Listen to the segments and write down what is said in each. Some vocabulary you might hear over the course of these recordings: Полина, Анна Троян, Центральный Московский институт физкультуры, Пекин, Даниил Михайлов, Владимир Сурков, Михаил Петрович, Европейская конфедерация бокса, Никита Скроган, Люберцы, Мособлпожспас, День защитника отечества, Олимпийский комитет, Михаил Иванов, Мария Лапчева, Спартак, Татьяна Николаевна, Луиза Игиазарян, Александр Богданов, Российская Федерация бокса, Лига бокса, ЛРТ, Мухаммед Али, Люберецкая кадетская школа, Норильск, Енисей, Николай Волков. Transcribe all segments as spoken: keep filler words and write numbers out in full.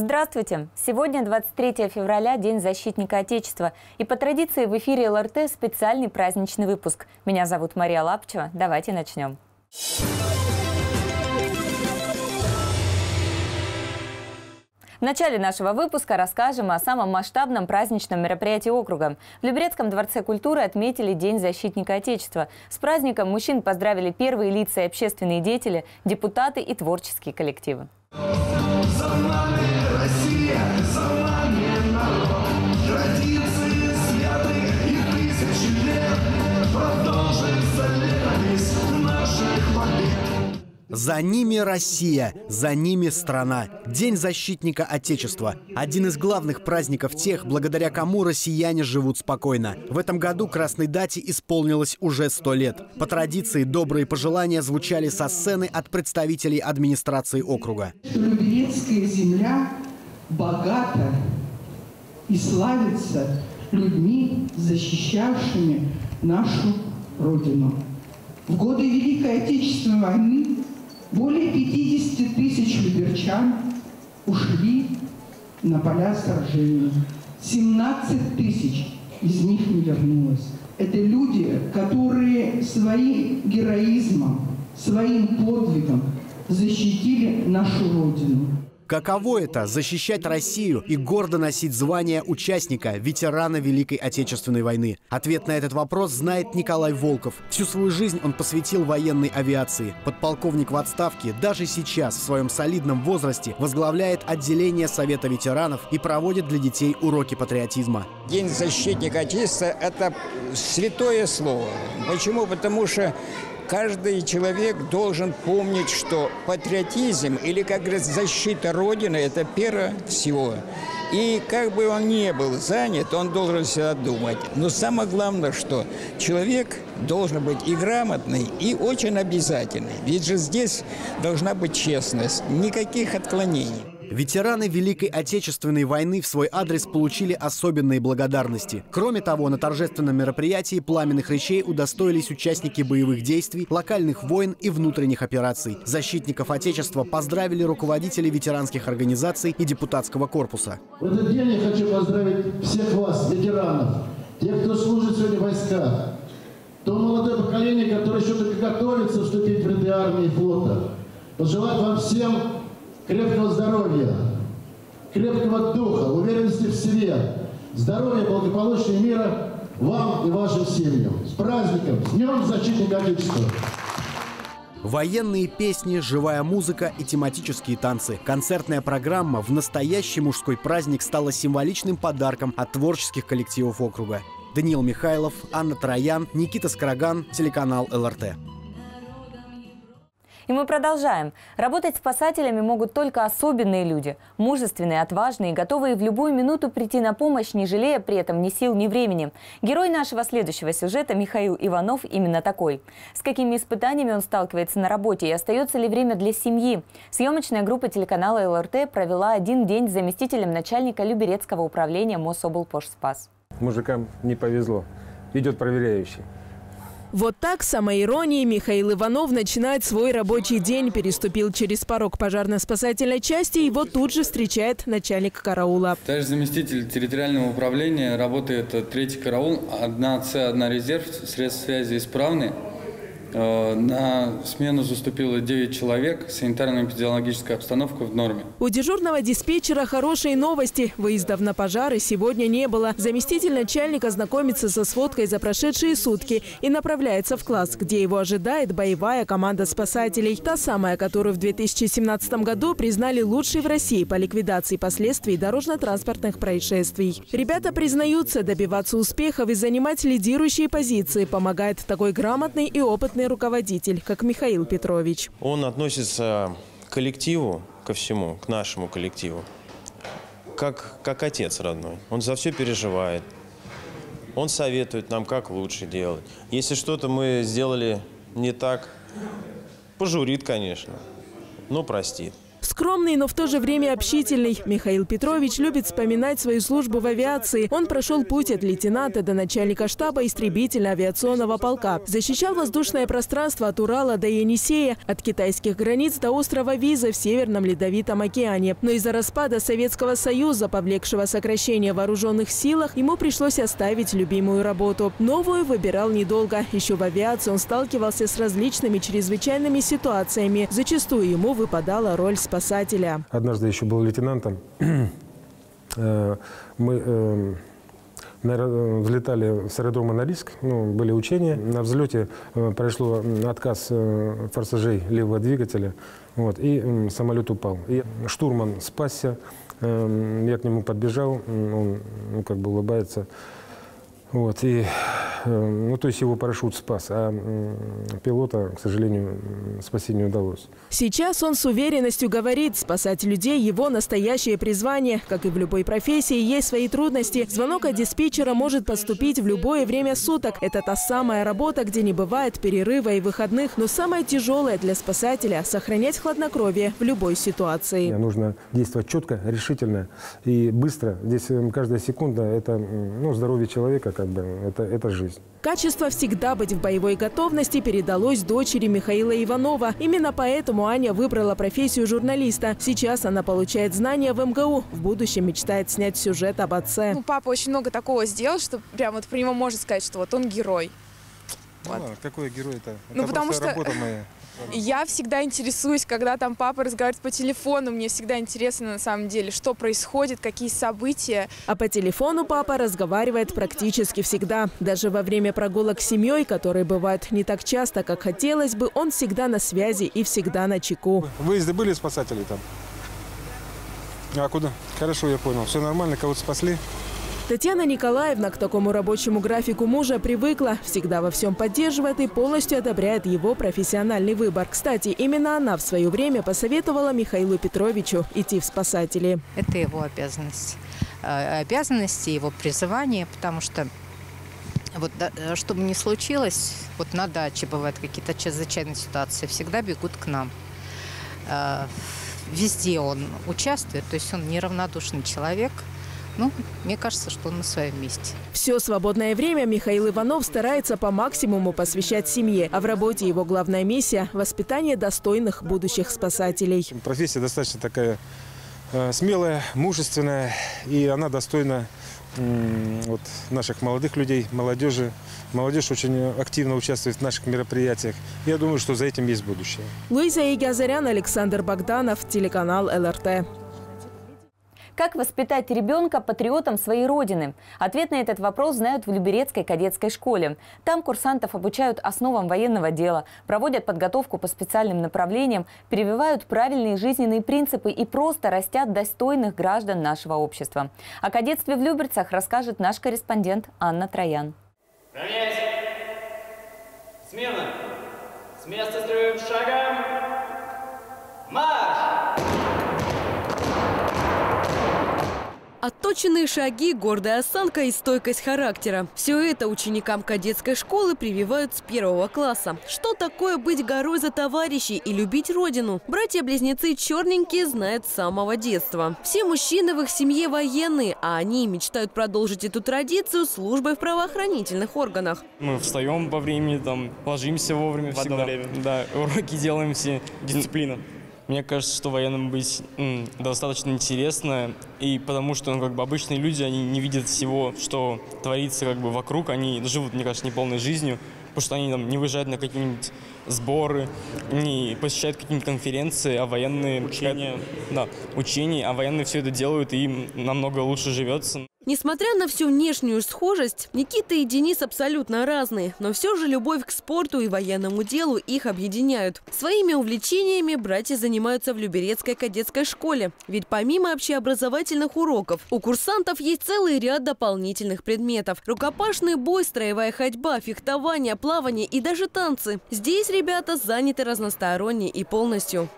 Здравствуйте! Сегодня двадцать третье февраля, День защитника Отечества. И по традиции в эфире ЛРТ специальный праздничный выпуск. Меня зовут Мария Лапчева. Давайте начнем. В начале нашего выпуска расскажем о самом масштабном праздничном мероприятии округа. В Люберецком дворце культуры отметили День защитника Отечества. С праздником мужчин поздравили первые лица и общественные деятели, депутаты и творческие коллективы. За нами Россия, за нами народ, традиции святы и тысячи лет, продолжится летопись наших побед. За ними Россия, за ними страна. День защитника Отечества. Один из главных праздников тех, благодаря кому россияне живут спокойно. В этом году красной дате исполнилось уже сто лет. По традиции добрые пожелания звучали со сцены от представителей администрации округа. Люберецкая земля богата и славится людьми, защищавшими нашу Родину. В годы Великой Отечественной войны более пятидесяти тысяч люберчан ушли на поля сражений. семнадцать тысяч из них не вернулось. Это люди, которые своим героизмом, своим подвигом защитили нашу Родину. Каково это – защищать Россию и гордо носить звание участника, ветерана Великой Отечественной войны? Ответ на этот вопрос знает Николай Волков. Всю свою жизнь он посвятил военной авиации. Подполковник в отставке даже сейчас в своем солидном возрасте возглавляет отделение Совета ветеранов и проводит для детей уроки патриотизма. День защитника Отечества – это святое слово. Почему? Потому что каждый человек должен помнить, что патриотизм или, как говорят, защита Родины – это первое всего. И как бы он ни был занят, он должен всегда думать. Но самое главное, что человек должен быть и грамотный, и очень обязательный. Ведь же здесь должна быть честность, никаких отклонений. Ветераны Великой Отечественной войны в свой адрес получили особенные благодарности. Кроме того, на торжественном мероприятии пламенных речей удостоились участники боевых действий, локальных войн и внутренних операций. Защитников Отечества поздравили руководители ветеранских организаций и депутатского корпуса. В этот день я хочу поздравить всех вас, ветеранов, тех, кто служит сегодня в войсках, то молодое поколение, которое еще только готовится вступить в ряды армии и флота. Пожелать вам всем крепкого здоровья, крепкого духа, уверенности в себе, здоровья, благополучия, мира вам и вашим семьям. С праздником! С Днем защитника Отечества! Военные песни, живая музыка и тематические танцы. Концертная программа в настоящий мужской праздник стала символичным подарком от творческих коллективов округа. Даниил Михайлов, Анна Троян, Никита Скроган, телеканал ЛРТ. И мы продолжаем. Работать спасателями могут только особенные люди. Мужественные, отважные, готовые в любую минуту прийти на помощь, не жалея при этом ни сил, ни времени. Герой нашего следующего сюжета Михаил Иванов именно такой. С какими испытаниями он сталкивается на работе и остается ли время для семьи? Съемочная группа телеканала ЛРТ провела один день с заместителем начальника Люберецкого управления Мособлпожспас. Мужикам не повезло. Идет проверяющий. Вот так, с самоиронией, Михаил Иванов начинает свой рабочий день. Переступил через порог пожарно-спасательной части, его тут же встречает начальник караула. Товарищ заместитель территориального управления, работает третий караул, одна цэ, один резерв, средств связи исправны. На смену заступило девять человек, санитарно-эпидемиологическая обстановка в норме. У дежурного диспетчера хорошие новости. Выездов на пожары сегодня не было. Заместитель начальника знакомится со сводкой за прошедшие сутки и направляется в класс, где его ожидает боевая команда спасателей. Та самая, которую в две тысячи семнадцатом году признали лучшей в России по ликвидации последствий дорожно-транспортных происшествий. Ребята признаются, добиваться успехов и занимать лидирующие позиции помогает такой грамотный и опытный руководитель, как Михаил Петрович. Он относится к коллективу, ко всему, к нашему коллективу, как, как отец родной. Он за все переживает, он советует нам, как лучше делать. Если что-то мы сделали не так, пожурит, конечно, но простит. Скромный, но в то же время общительный. Михаил Петрович любит вспоминать свою службу в авиации. Он прошел путь от лейтенанта до начальника штаба истребительно-авиационного полка. Защищал воздушное пространство от Урала до Енисея, от китайских границ до острова Виза в Северном Ледовитом океане. Но из-за распада Советского Союза, повлекшего сокращение в вооруженных силах, ему пришлось оставить любимую работу. Новую выбирал недолго. Еще в авиации он сталкивался с различными чрезвычайными ситуациями. Зачастую ему выпадала роль спасателя. Однажды еще был лейтенантом. Мы взлетали с аэродрома Норильск, ну, были учения. На взлете произошло отказ форсажей левого двигателя, вот, и самолет упал. И штурман спасся, я к нему подбежал, он, ну, как бы улыбается. Вот, и, ну, то есть его парашют спас, а пилота, к сожалению, спасти не удалось. Сейчас он с уверенностью говорит, спасать людей – его настоящее призвание. Как и в любой профессии, есть свои трудности. Звонок от диспетчера может поступить в любое время суток. Это та самая работа, где не бывает перерыва и выходных. Но самое тяжелое для спасателя – сохранять хладнокровие в любой ситуации. Нужно действовать четко, решительно и быстро. Здесь каждая секунда – это, ну, здоровье человека. Как бы, это, это жизнь. Качество всегда быть в боевой готовности передалось дочери Михаила Иванова. Именно поэтому Аня выбрала профессию журналиста. Сейчас она получает знания в эм гэ у. В будущем мечтает снять сюжет об отце. Ну, папа очень много такого сделал, что прям вот при нем можно сказать, что вот он герой. Вот. Ну, какой герой-то? Ну, это потому что работа моя. Я всегда интересуюсь, когда там папа разговаривает по телефону, мне всегда интересно на самом деле, что происходит, какие события. А по телефону папа разговаривает практически всегда. Даже во время прогулок с семьей, которые бывают не так часто, как хотелось бы, он всегда на связи и всегда на чеку. Выезды были спасатели там? А куда? Хорошо, я понял. Все нормально, кого-то спасли? Татьяна Николаевна к такому рабочему графику мужа привыкла, всегда во всем поддерживает и полностью одобряет его профессиональный выбор. Кстати, именно она в свое время посоветовала Михаилу Петровичу идти в спасатели. Это его обязанность, обязанности, его призвание, потому что вот, что бы ни случилось, вот на даче бывают какие-то чрезвычайные ситуации, всегда бегут к нам. Везде он участвует, то есть он неравнодушный человек. Ну, мне кажется, что он на своем месте. Все свободное время Михаил Иванов старается по максимуму посвящать семье. А в работе его главная миссия – воспитание достойных будущих спасателей. Профессия достаточно такая э, смелая, мужественная. И она достойна э, вот, наших молодых людей, молодежи. Молодежь очень активно участвует в наших мероприятиях. Я думаю, что за этим есть будущее. Луиза Игиазарян, Александр Богданов, телеканал эл эр тэ. Как воспитать ребенка патриотом своей родины? Ответ на этот вопрос знают в Люберецкой кадетской школе. Там курсантов обучают основам военного дела, проводят подготовку по специальным направлениям, прививают правильные жизненные принципы и просто растят достойных граждан нашего общества. О кадетстве в Люберцах расскажет наш корреспондент Анна Троян. Равняйся! Смирно! С места строим шагом! Марш! Отточенные шаги, гордая осанка и стойкость характера – все это ученикам кадетской школы прививают с первого класса. Что такое быть горой за товарищей и любить родину? Братья-близнецы черненькие знают с самого детства. Все мужчины в их семье военные, а они мечтают продолжить эту традицию службой в правоохранительных органах. Мы встаем по времени, там, ложимся вовремя всегда. В одно время. Да, уроки делаем все. Дисциплина. Мне кажется, что военным быть м, достаточно интересно, и потому что, ну, как бы обычные люди, они не видят всего, что творится как бы вокруг, они живут, мне кажется, неполной жизнью, потому что они там не выезжают на какие-нибудь сборы, не посещают какие-нибудь конференции, а военные учения, да, учения, а военные все это делают, и им намного лучше живется. Несмотря на всю внешнюю схожесть, Никита и Денис абсолютно разные. Но все же любовь к спорту и военному делу их объединяют. Своими увлечениями братья занимаются в Люберецкой кадетской школе. Ведь помимо общеобразовательных уроков, у курсантов есть целый ряд дополнительных предметов. Рукопашный бой, строевая ходьба, фехтование, плавание и даже танцы. Здесь ребята заняты разносторонне и полностью.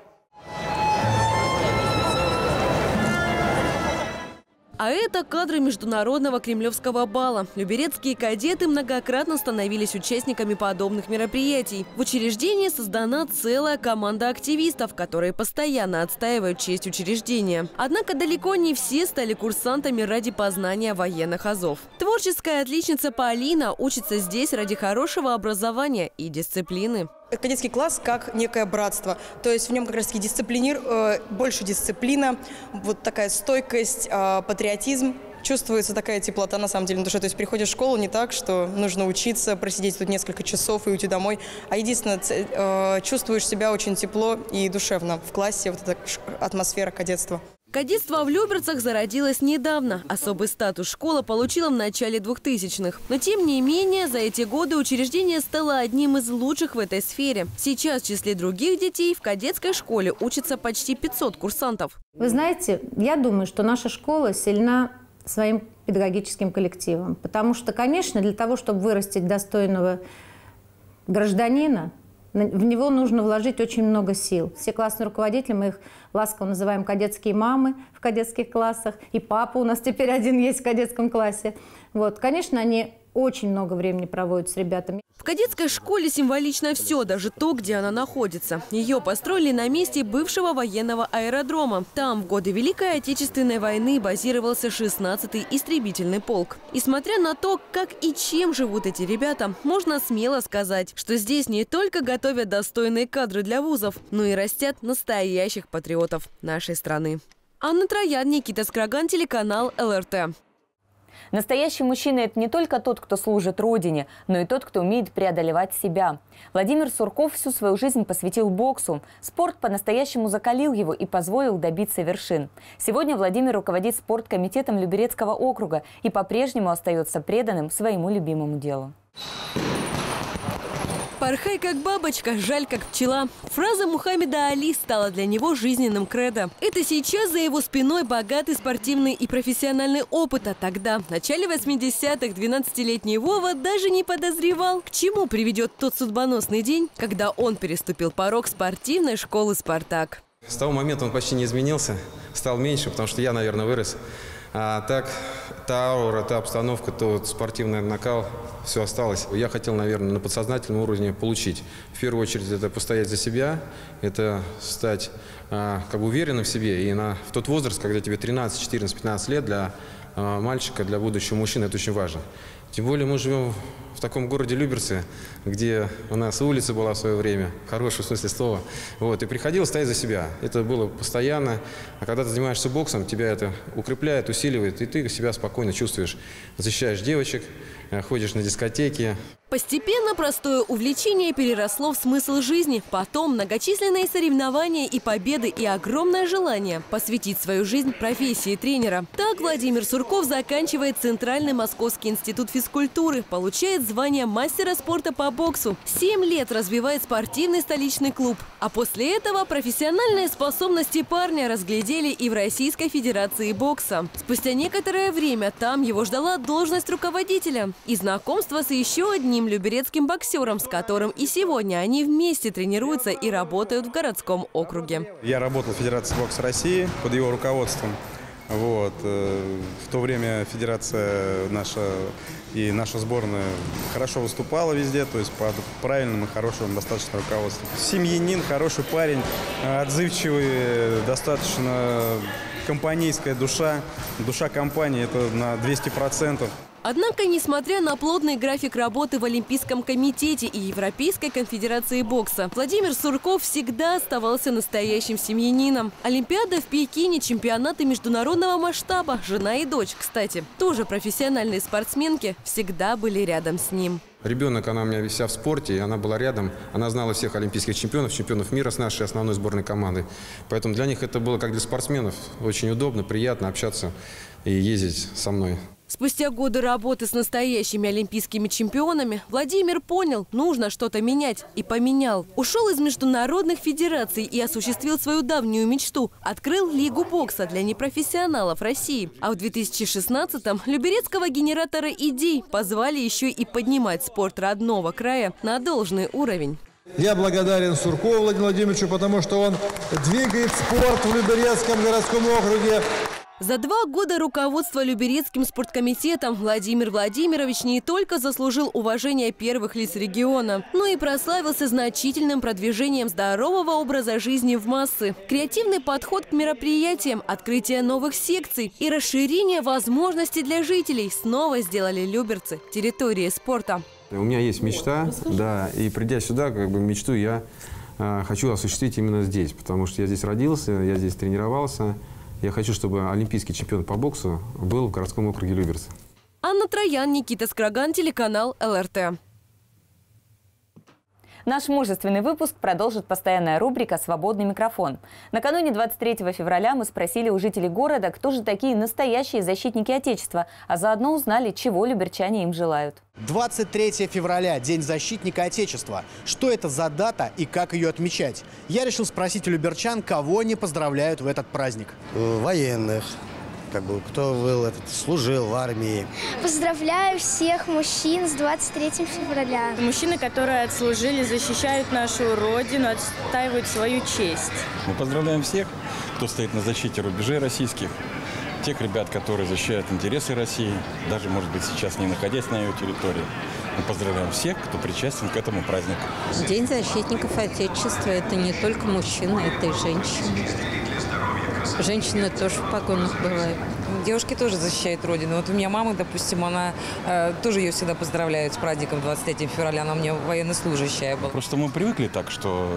А это кадры международного кремлевского бала. Люберецкие кадеты многократно становились участниками подобных мероприятий. В учреждении создана целая команда активистов, которые постоянно отстаивают честь учреждения. Однако далеко не все стали курсантами ради познания военных азов. Творческая отличница Полина учится здесь ради хорошего образования и дисциплины. Кадетский класс как некое братство, то есть в нем как раз таки дисциплинир, э, больше дисциплина, вот такая стойкость, э, патриотизм. Чувствуется такая теплота на самом деле на душе. То есть приходишь в школу не так, что нужно учиться, просидеть тут несколько часов и уйти домой. А единственное, э, чувствуешь себя очень тепло и душевно в классе, вот эта атмосфера кадетства. Кадетство в Люберцах зародилось недавно. Особый статус школа получила в начале двухтысячных. Но, тем не менее, за эти годы учреждение стало одним из лучших в этой сфере. Сейчас в числе других детей в кадетской школе учатся почти пятьсот курсантов. Вы знаете, я думаю, что наша школа сильна своим педагогическим коллективом. Потому что, конечно, для того, чтобы вырастить достойного гражданина, в него нужно вложить очень много сил. Все классные руководители, мы их ласково называем кадетские мамы в кадетских классах. И папа у нас теперь один есть в кадетском классе. Вот, конечно, они очень много времени проводят с ребятами. В кадетской школе символично все, даже то, где она находится. Ее построили на месте бывшего военного аэродрома. Там в годы Великой Отечественной войны базировался шестнадцатый истребительный полк. И смотря на то, как и чем живут эти ребята, можно смело сказать, что здесь не только готовят достойные кадры для вузов, но и растят настоящих патриотов нашей страны. Анна Троян, Никита Скроган, телеканал ЛРТ. Настоящий мужчина – это не только тот, кто служит Родине, но и тот, кто умеет преодолевать себя. Владимир Сурков всю свою жизнь посвятил боксу. Спорт по-настоящему закалил его и позволил добиться вершин. Сегодня Владимир руководит спорткомитетом Люберецкого округа и по-прежнему остается преданным своему любимому делу. «Порхай, как бабочка, жаль, как пчела». Фраза Мухаммеда Али стала для него жизненным кредо. Это сейчас за его спиной богатый спортивный и профессиональный опыт. А тогда, в начале восьмидесятых, двенадцатилетний Вова даже не подозревал, к чему приведет тот судьбоносный день, когда он переступил порог спортивной школы «Спартак». С того момента он почти не изменился, стал меньше, потому что я, наверное, вырос. А так, та аура, та обстановка, тот спортивный накал, все осталось. Я хотел, наверное, на подсознательном уровне получить. В первую очередь, это постоять за себя, это стать а, как бы уверенным в себе. И на, в тот возраст, когда тебе тринадцать, четырнадцать, пятнадцать лет, для а, мальчика, для будущего мужчины это очень важно. Тем более мы живем в таком городе Люберцы, где у нас улица была в свое время, в хорошем смысле слова. Вот, и приходилось стоять за себя. Это было постоянно. А когда ты занимаешься боксом, тебя это укрепляет, усиливает, и ты себя спокойно чувствуешь. Защищаешь девочек, ходишь на дискотеки. Постепенно простое увлечение переросло в смысл жизни. Потом многочисленные соревнования и победы, и огромное желание посвятить свою жизнь профессии тренера. Так Владимир Сурков заканчивает Центральный Московский институт физкультуры, получает звание мастера спорта по боксу. Семь лет развивает спортивный столичный клуб. А после этого профессиональные способности парня разглядели и в Российской Федерации бокса. Спустя некоторое время там его ждала должность руководителя и знакомство с еще одним люберецким боксером, с которым и сегодня они вместе тренируются и работают в городском округе. Я работал в Федерации бокса России под его руководством. Вот. В то время федерация наша и наша сборная хорошо выступала везде, то есть под правильным и хорошим достаточно руководством. Семьянин, хороший парень, отзывчивый, достаточно компанейская душа, душа компании, это на двести процентов. Однако, несмотря на плотный график работы в Олимпийском комитете и Европейской конфедерации бокса, Владимир Сурков всегда оставался настоящим семьянином. Олимпиада в Пекине, чемпионаты международного масштаба, жена и дочь, кстати, тоже профессиональные спортсменки, всегда были рядом с ним. Ребенок, она у меня вся в спорте, и она была рядом. Она знала всех олимпийских чемпионов, чемпионов мира с нашей основной сборной команды. Поэтому для них это было, как для спортсменов, очень удобно, приятно общаться и ездить со мной. Спустя годы работы с настоящими олимпийскими чемпионами Владимир понял, нужно что-то менять, и поменял. Ушел из международных федераций и осуществил свою давнюю мечту – открыл Лигу бокса для непрофессионалов России. А в две тысячи шестнадцатом люберецкого генератора идей позвали еще и поднимать спорт родного края на должный уровень. Я благодарен Суркову Владимиру Владимировичу, потому что он двигает спорт в Люберецком городском округе. За два года руководства Люберецким спорткомитетом Владимир Владимирович не только заслужил уважение первых лиц региона, но и прославился значительным продвижением здорового образа жизни в массы. Креативный подход к мероприятиям, открытие новых секций и расширение возможностей для жителей снова сделали Люберцы территорией спорта. У меня есть мечта, да, и придя сюда, как бы мечту я э, хочу осуществить именно здесь, потому что я здесь родился, я здесь тренировался. Я хочу, чтобы олимпийский чемпион по боксу был в городском округе Люберцы. Анна Троян, Никита Скроган, телеканал Эл Эр Тэ. Наш мужественный выпуск продолжит постоянная рубрика «Свободный микрофон». Накануне двадцать третьего февраля мы спросили у жителей города, кто же такие настоящие защитники Отечества, а заодно узнали, чего люберчане им желают. двадцать третье февраля – День защитника Отечества. Что это за дата и как ее отмечать? Я решил спросить у люберчан, кого они поздравляют в этот праздник. Военных. Как бы, кто был, этот, служил в армии. Поздравляю всех мужчин с двадцать третьим февраля. Мужчины, которые отслужили, защищают нашу родину, отстаивают свою честь. Мы поздравляем всех, кто стоит на защите рубежей российских, тех ребят, которые защищают интересы России, даже, может быть, сейчас не находясь на ее территории. Мы поздравляем всех, кто причастен к этому празднику. День защитников Отечества – это не только мужчины, это и женщины. Женщины тоже в погонах бывают. Девушки тоже защищают родину. Вот у меня мама, допустим, она э, тоже ее всегда поздравляют с праздником двадцать третьего февраля. Она у меня военнослужащая была. Просто мы привыкли так, что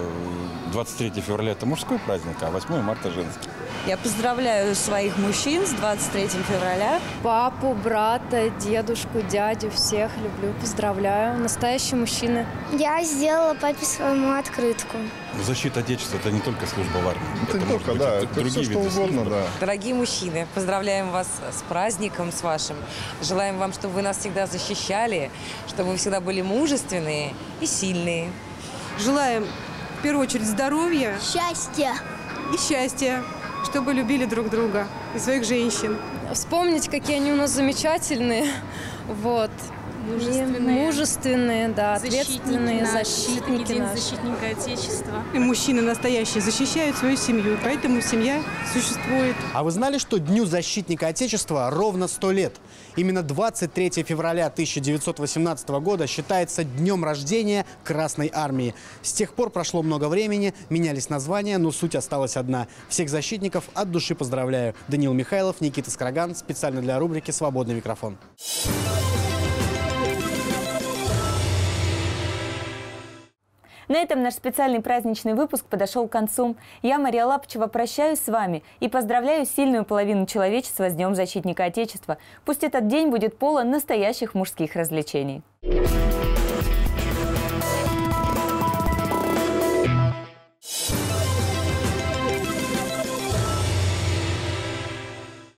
двадцать третье февраля – это мужской праздник, а восьмое марта – женский. Я поздравляю своих мужчин с двадцать третьим февраля. Папу, брата, дедушку, дядю, всех люблю, поздравляю. Настоящие мужчины. Я сделала папе своему открытку. Защита Отечества – это не только служба в армии. Это, это только, быть, да, это другие все, что угодно, да. Дорогие мужчины, поздравляем вас с праздником, с вашим. Желаем вам, чтобы вы нас всегда защищали, чтобы вы всегда были мужественные и сильные. Желаем, в первую очередь, здоровья. Счастья. И счастья, чтобы любили друг друга и своих женщин. Вспомнить, какие они у нас замечательные. Вот. Мужественные, мужественные, да, ответственные защитники, защитники наши. Защитника Отечества. И мужчины настоящие защищают свою семью, поэтому семья существует. А вы знали, что Дню защитника Отечества ровно сто лет? Именно двадцать третье февраля тысяча девятьсот восемнадцатого года считается днем рождения Красной Армии. С тех пор прошло много времени, менялись названия, но суть осталась одна. Всех защитников от души поздравляю. Даниил Михайлов, Никита Скроган. Специально для рубрики «Свободный микрофон». На этом наш специальный праздничный выпуск подошел к концу. Я, Мария Лапчева, прощаюсь с вами и поздравляю сильную половину человечества с Днем защитника Отечества. Пусть этот день будет полон настоящих мужских развлечений.